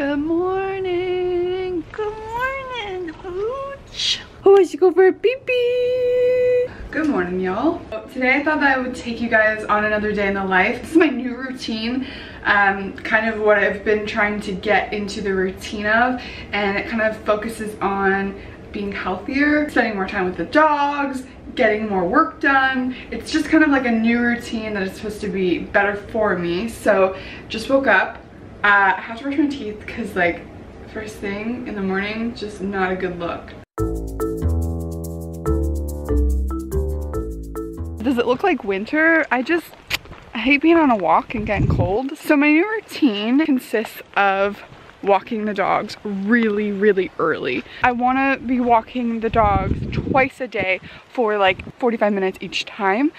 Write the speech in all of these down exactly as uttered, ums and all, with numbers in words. Good morning. Good morning, Hooch. Oh, I should go for a pee-pee. Good morning, y'all. Today I thought that I would take you guys on another day in the life. This is my new routine. Um, kind of what I've been trying to get into the routine of, and it kind of focuses on being healthier, spending more time with the dogs, getting more work done. It's just kind of like a new routine that is supposed to be better for me. So just woke up. Uh, I have to brush my teeth because, like, first thing in the morning, just not a good look. Does it look like winter? I just I hate being on a walk and getting cold. So my new routine consists of walking the dogs really, really early. I want to be walking the dogs twice a day for like forty-five minutes each time.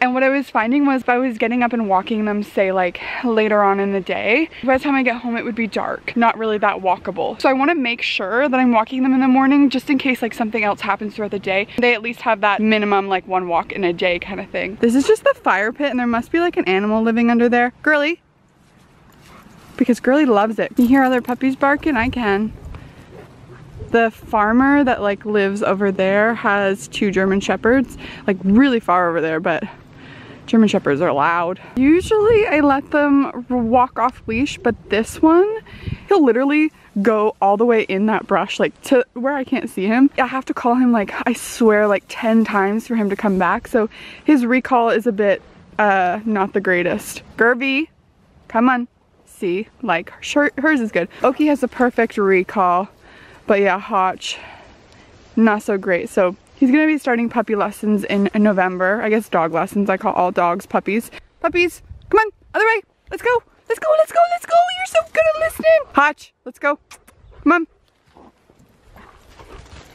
And what I was finding was if I was getting up and walking them, say like later on in the day, by the time I get home, it would be dark, not really that walkable. So I want to make sure that I'm walking them in the morning just in case like something else happens throughout the day. They at least have that minimum like one walk in a day kind of thing. This is just the fire pit and there must be like an animal living under there. Girly. Because Girly loves it. You hear other puppies barking? I can. The farmer that like lives over there has two German Shepherds, like really far over there, but German Shepherds are loud. Usually I let them walk off leash, but this one, he'll literally go all the way in that brush, like to where I can't see him. I have to call him like, I swear like ten times for him to come back. So his recall is a bit, uh, not the greatest. Gerby, come on. See, like hers is good. Oki has a perfect recall, but yeah, Hotch, not so great. So he's gonna be starting puppy lessons in November. I guess dog lessons, I call all dogs puppies. Puppies, come on, other way, let's go, let's go, let's go, let's go, you're so good at listening. Hotch, let's go, come on.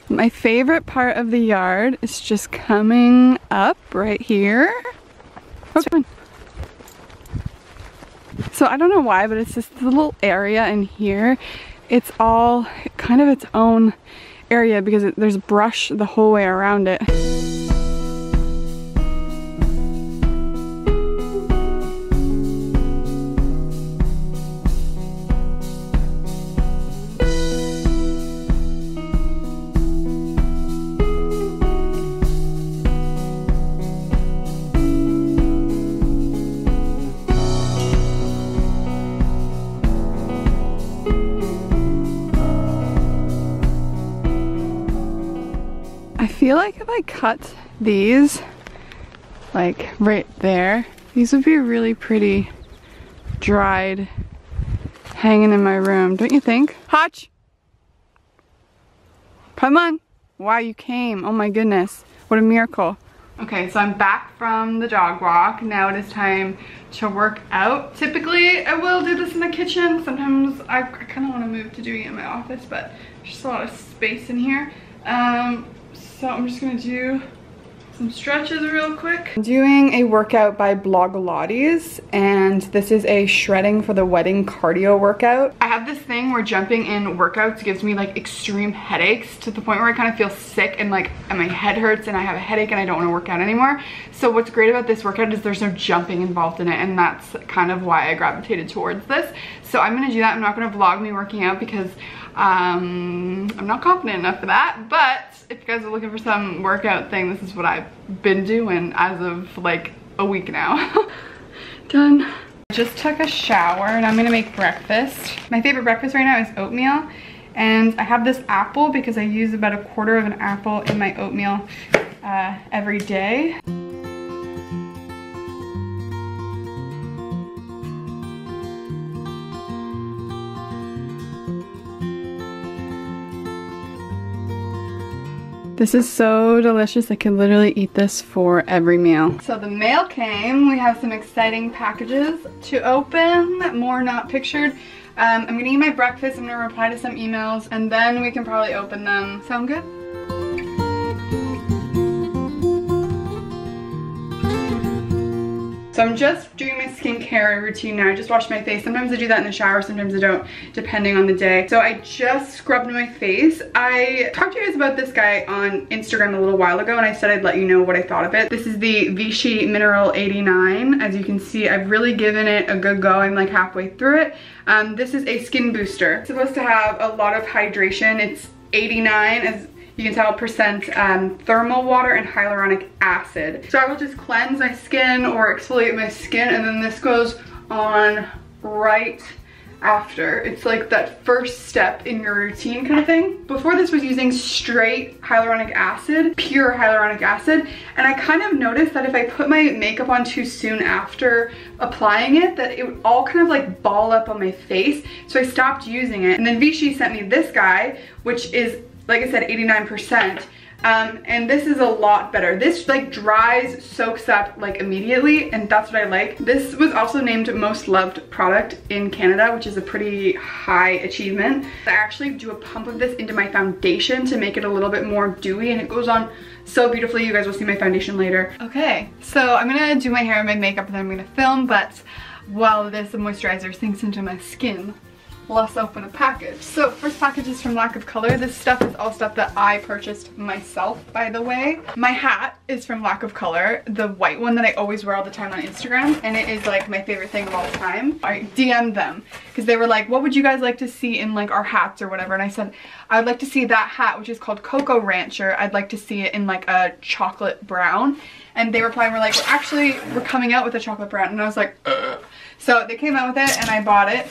My favorite part of the yard is just coming up right here. Okay, come on. So I don't know why, but it's just the little area in here. It's all kind of its own area because it, there's brush the whole way around it. I feel like if I cut these, like right there, these would be really pretty dried, hanging in my room, don't you think? Hotch! Come on! Wow, you came, oh my goodness, what a miracle. Okay, so I'm back from the dog walk. Now it is time to work out. Typically, I will do this in the kitchen. Sometimes I, I kind of want to move to doing it in my office, but there's just a lot of space in here. Um, So I'm just gonna do some stretches real quick. I'm doing a workout by Blogilates, and this is a shredding for the wedding cardio workout. I have this thing where jumping in workouts gives me like extreme headaches to the point where I kind of feel sick and like and my head hurts and I have a headache and I don't want to work out anymore. So what's great about this workout is there's no jumping involved in it, and that's kind of why I gravitated towards this. So I'm gonna do that. I'm not gonna vlog me working out because um, I'm not confident enough for that, but if you guys are looking for some workout thing, this is what I've been doing as of like a week now. Done. Just took a shower and I'm gonna make breakfast. My favorite breakfast right now is oatmeal, and I have this apple because I use about a quarter of an apple in my oatmeal uh, every day. This is so delicious. I could literally eat this for every meal. So the mail came. We have some exciting packages to open. More not pictured. Um, I'm gonna eat my breakfast. I'm gonna reply to some emails, and then we can probably open them. Sound good? So I'm just doing my skincare routine now. I just wash my face. Sometimes I do that in the shower, sometimes I don't, depending on the day. So I just scrubbed my face. I talked to you guys about this guy on Instagram a little while ago, and I said I'd let you know what I thought of it. This is the Vichy Mineral eighty-nine. As you can see, I've really given it a good go. I'm like halfway through it. Um, this is a skin booster. It's supposed to have a lot of hydration. It's eighty-nine, as you can tell, percent um, thermal water and hyaluronic acid. So I will just cleanse my skin or exfoliate my skin, and then this goes on right after. It's like that first step in your routine kind of thing. Before this was using straight hyaluronic acid, pure hyaluronic acid, and I kind of noticed that if I put my makeup on too soon after applying it, that it would all kind of like ball up on my face, so I stopped using it. And then Vichy sent me this guy, which is, like I said, eighty-nine percent. Um, and this is a lot better. This like dries, soaks up like immediately, and that's what I like. This was also named most loved product in Canada, which is a pretty high achievement. I actually do a pump of this into my foundation to make it a little bit more dewy, and it goes on so beautifully. You guys will see my foundation later. Okay, so I'm gonna do my hair and my makeup, and then I'm gonna film, but while this moisturizer sinks into my skin, let's open a package. So first package is from Lack of Color. This stuff is all stuff that I purchased myself, by the way. My hat is from Lack of Color, the white one that I always wear all the time on Instagram, and it is like my favorite thing of all time. I D M'd them because they were like, what would you guys like to see in like our hats or whatever? And I said, I would like to see that hat, which is called Coco Rancher. I'd like to see it in like a chocolate brown. And they replied and were like, well, actually, we're coming out with a chocolate brown. And I was like, ugh. So they came out with it and I bought it.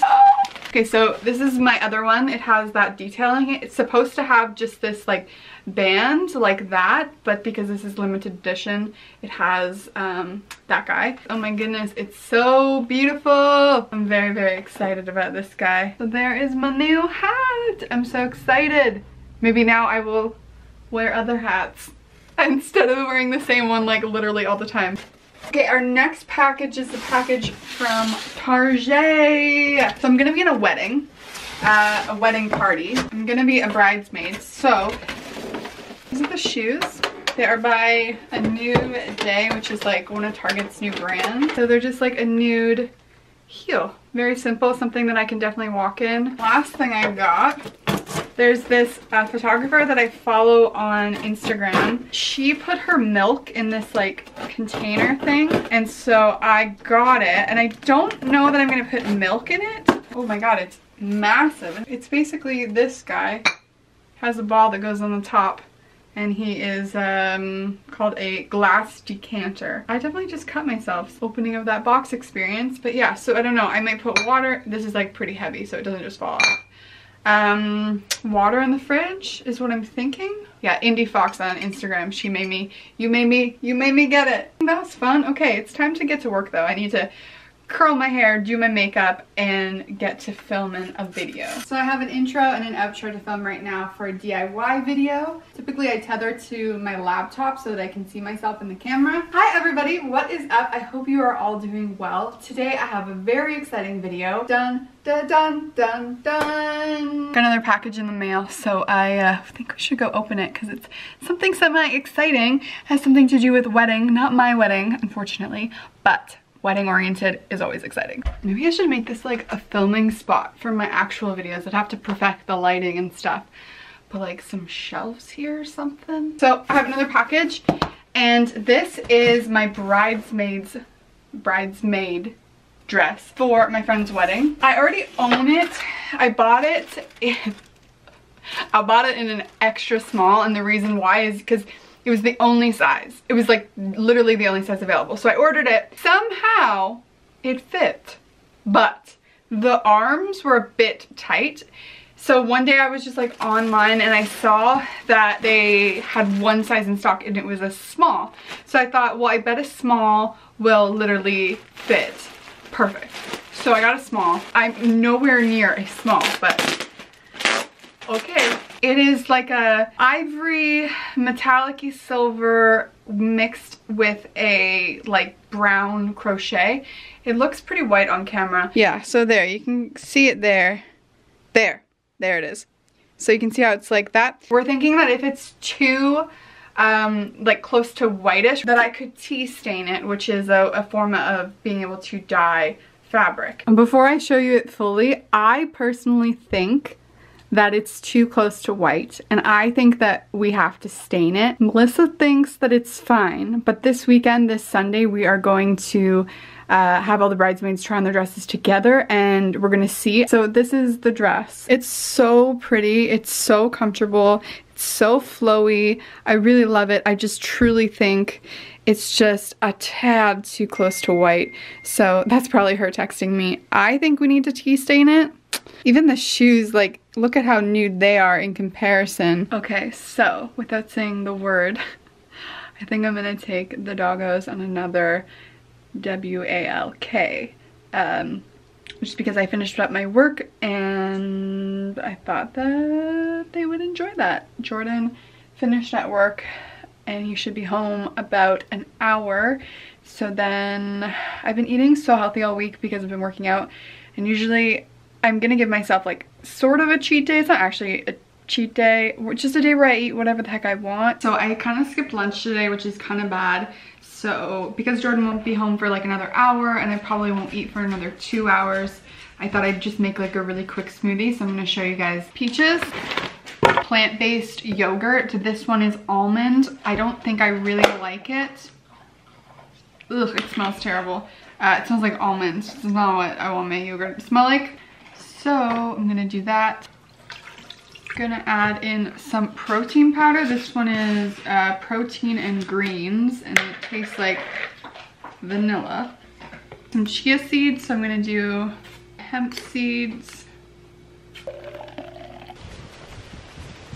Okay, so this is my other one. It has that detailing it. It's supposed to have just this like band like that, but because this is limited edition, it has um, that guy. Oh my goodness, it's so beautiful. I'm very, very excited about this guy. So there is my new hat. I'm so excited. Maybe now I will wear other hats instead of wearing the same one like literally all the time. Okay, our next package is the package from Target. So I'm gonna be in a wedding, uh, a wedding party. I'm gonna be a bridesmaid. So these are the shoes. They are by A New Day, which is like one of Target's new brands. So they're just like a nude heel. Very simple, something that I can definitely walk in. Last thing I got. There's this uh, photographer that I follow on Instagram. She put her milk in this like container thing, and so I got it, and I don't know that I'm gonna put milk in it. Oh my god, it's massive. It's basically this guy has a ball that goes on the top, and he is um, called a glass decanter. I definitely just cut myself opening up that box experience, but yeah, so I don't know. I might put water. This is like pretty heavy, so it doesn't just fall off. Um, water in the fridge is what I'm thinking. Yeah, Indy Fox on Instagram. She made me, you made me, you made me get it. That was fun. Okay, it's time to get to work though. I need to curl my hair, do my makeup, and get to filming a video. So I have an intro and an outro to film right now for a D I Y video. Typically I tether to my laptop so that I can see myself in the camera. Hi everybody, what is up? I hope you are all doing well. Today I have a very exciting video. Done. Dun, dun, dun, dun. Got another package in the mail, so I uh, think we should go open it because it's something semi-exciting. Has something to do with wedding, not my wedding, unfortunately, but wedding-oriented is always exciting. Maybe I should make this like a filming spot for my actual videos. I'd have to perfect the lighting and stuff. Put like some shelves here or something. So I have another package, and this is my bridesmaid's bridesmaid dress for my friend's wedding. I already own it. I bought it. In, I bought it in an extra small, and the reason why is because it was the only size. It was like literally the only size available. So I ordered it. Somehow it fit, but the arms were a bit tight. So one day I was just like online, and I saw that they had one size in stock, and it was a small. So I thought, well, I bet a small will literally fit. Perfect. So I got a small. I'm nowhere near a small, but okay. It is like a ivory, metallic-y silver mixed with a like brown crochet. It looks pretty white on camera. Yeah, so there, you can see it there. There, there it is. So you can see how it's like that. We're thinking that if it's too um, like close to whitish, that I could tea stain it, which is a, a form of being able to dye fabric. And before I show you it fully, I personally think that it's too close to white, and I think that we have to stain it. Melissa thinks that it's fine, but this weekend, this Sunday, we are going to uh, have all the bridesmaids try on their dresses together, and we're gonna see. So this is the dress. It's so pretty, it's so comfortable, it's so flowy. I really love it. I just truly think it's just a tad too close to white. So that's probably her texting me. I think we need to tea stain it. Even the shoes, like, look at how nude they are in comparison. Okay, so without saying the word, I think I'm gonna take the doggos on another W A L K. Um, just because I finished up my work and I thought that they would enjoy that. Jordan finished at work and he should be home about an hour. So then I've been eating so healthy all week because I've been working out, and usually I'm gonna give myself like sort of a cheat day. It's not actually a cheat day, it's just a day where I eat whatever the heck I want. So I kind of skipped lunch today, which is kind of bad. So because Jordan won't be home for like another hour and I probably won't eat for another two hours, I thought I'd just make like a really quick smoothie. So I'm gonna show you guys peaches, plant-based yogurt. This one is almond. I don't think I really like it. Ugh, it smells terrible. Uh, it smells like almonds. This is not what I want my yogurt to smell like. So I'm gonna do that. Gonna add in some protein powder. This one is uh, protein and greens, and it tastes like vanilla. Some chia seeds, so I'm gonna do hemp seeds.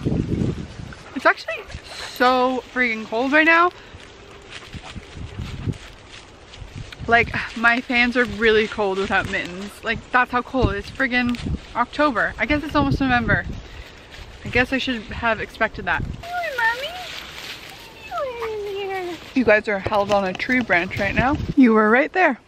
It's actually so freaking cold right now. Like, my fans are really cold without mittens. Like, that's how cold. It's friggin' October. I guess it's almost November. I guess I should have expected that. Hey, Mommy. What are you in here? You guys are held on a tree branch right now. You were right there.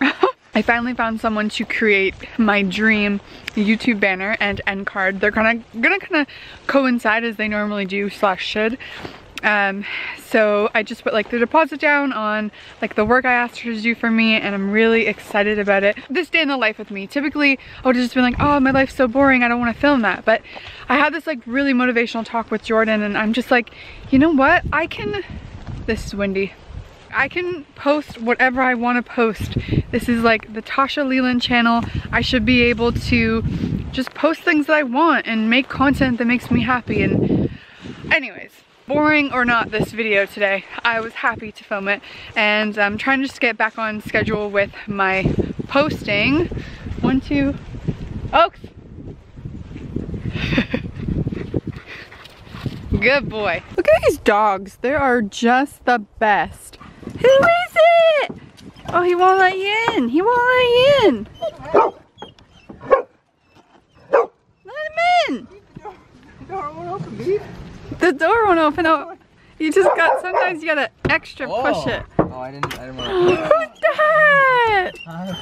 I finally found someone to create my dream YouTube banner and end card. They're kinda gonna kinda coincide as they normally do slash should. Um, so I just put like the deposit down on like the work I asked her to do for me, and I'm really excited about it. This day in the life with me, typically I would have just been like, oh, my life's so boring, I don't want to film that. But I had this like really motivational talk with Jordan, and I'm just like, you know what? I can, this is windy. I can post whatever I want to post. This is like the Tasha Leland channel. I should be able to just post things that I want and make content that makes me happy. And anyways, boring or not, this video today, I was happy to film it, and I'm trying to just get back on schedule with my posting. One, two, Oaks. Good boy. Look at these dogs. They are just the best. Who is it? Oh, he won't let you in. He won't let you in. Let him in. The door won't open, babe. The door won't open up. You just got, sometimes you gotta extra oh. push it. Oh, I didn't, I didn't want to. Who's that? Who's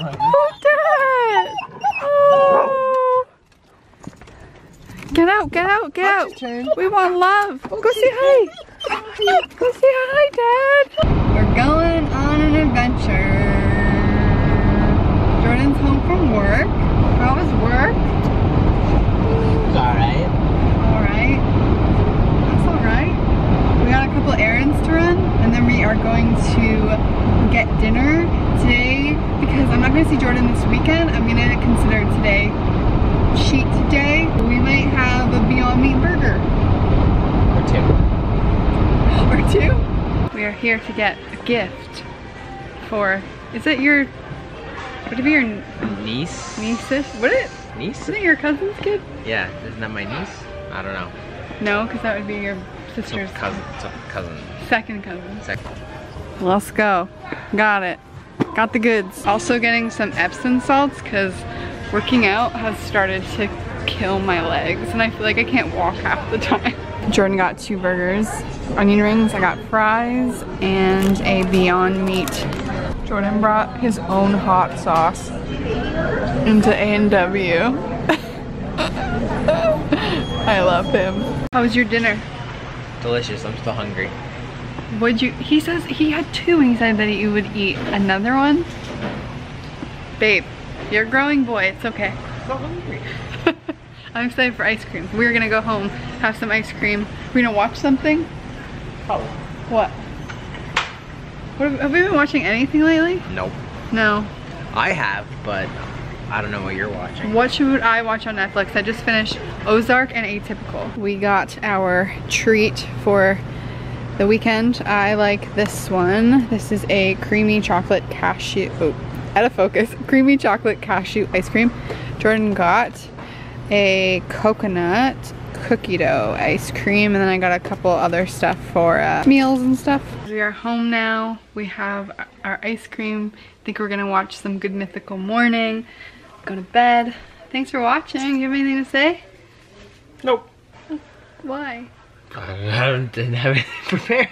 that? Oh. Get out, get out, get out. We want love. Go say hi. Go say hi, Dad. We're going on an adventure. Jordan's home from work. How was work? It was alright. Alright. Got a couple errands to run, and then we are going to get dinner today because I'm not going to see Jordan this weekend. I'm going to consider today cheat day. We might have a Beyond Meat burger. Or two. Or two? We are here to get a gift for, is it your, would it be your niece? Nieces? Would it? Niece? Isn't it your cousin's kid? Yeah, isn't that my niece? I don't know. No, because that would be your sister's cousin, cousin. Second cousin. Second. Let's go. Got it. Got the goods. Also getting some Epsom salts because working out has started to kill my legs, and I feel like I can't walk half the time. Jordan got two burgers, onion rings, I got fries, and a Beyond Meat. Jordan brought his own hot sauce into A and W. I love him. How was your dinner? Delicious. I'm still hungry. would you, he says he had two and he said that he would eat another one. Babe, you're a growing boy, it's okay. I'm so hungry. I'm excited for ice cream. We're gonna go home, have some ice cream. We're gonna watch something? Probably. What? What have, have we been watching anything lately? Nope. No. I have, but I don't know what you're watching. What should I watch on Netflix? I just finished Ozark and Atypical. We got our treat for the weekend. I like this one. This is a creamy chocolate cashew, oh, out of focus, creamy chocolate cashew ice cream. Jordan got a coconut cookie dough ice cream, and then I got a couple other stuff for uh, meals and stuff. We are home now. We have our ice cream. I think we're gonna watch some Good Mythical Morning, go to bed. Thanks for watching. You have anything to say? Nope. Why? I haven't, didn't have anything prepared.